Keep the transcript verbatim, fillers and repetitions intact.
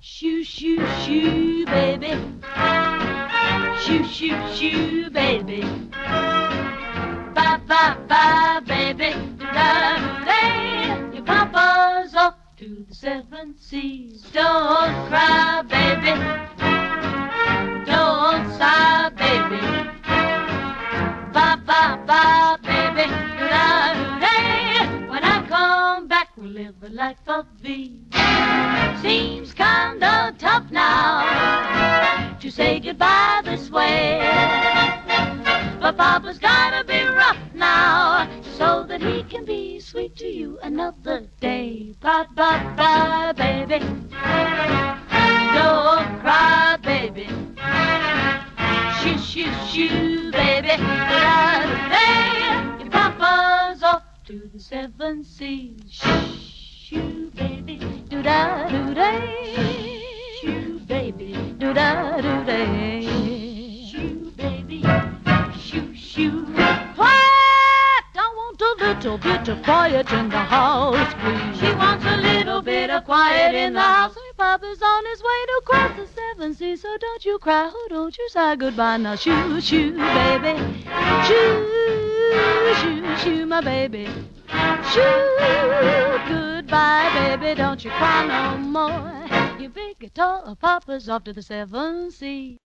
Shoo, shoo, shoo, baby. Shoo, shoo, shoo, baby. Bye, bye, bye, baby. Da-da-da-da. Your papa's off to the seven seas. Don't cry, baby. Don't sigh, baby. Bye, bye, bye, baby. Da-da-da-da. When I come back, we'll live a life of thee. Seems kinda tough now to say goodbye this way, but Papa's gotta be rough now so that he can be sweet to you another day. Bye, bye, bye, baby. Don't cry, baby. Shoo, shoo, shoo, baby. Your Papa's off to the seven seas. Shh. Shoo, baby, do da do day. Shoo, baby, do da do day. Shoo, baby, shoo, shoo. Quiet! Don't want a little bit of quiet in the house, please. She wants a little bit of quiet in the house. Your papa's on his way to cross the seven seas, so don't you cry, oh, don't you sigh goodbye now. Shoo, shoo, baby, shoo, shoo, shoo, my baby. Shoo, goodbye, baby, don't you cry no more. Your big guitar, papa's off to the seven seas.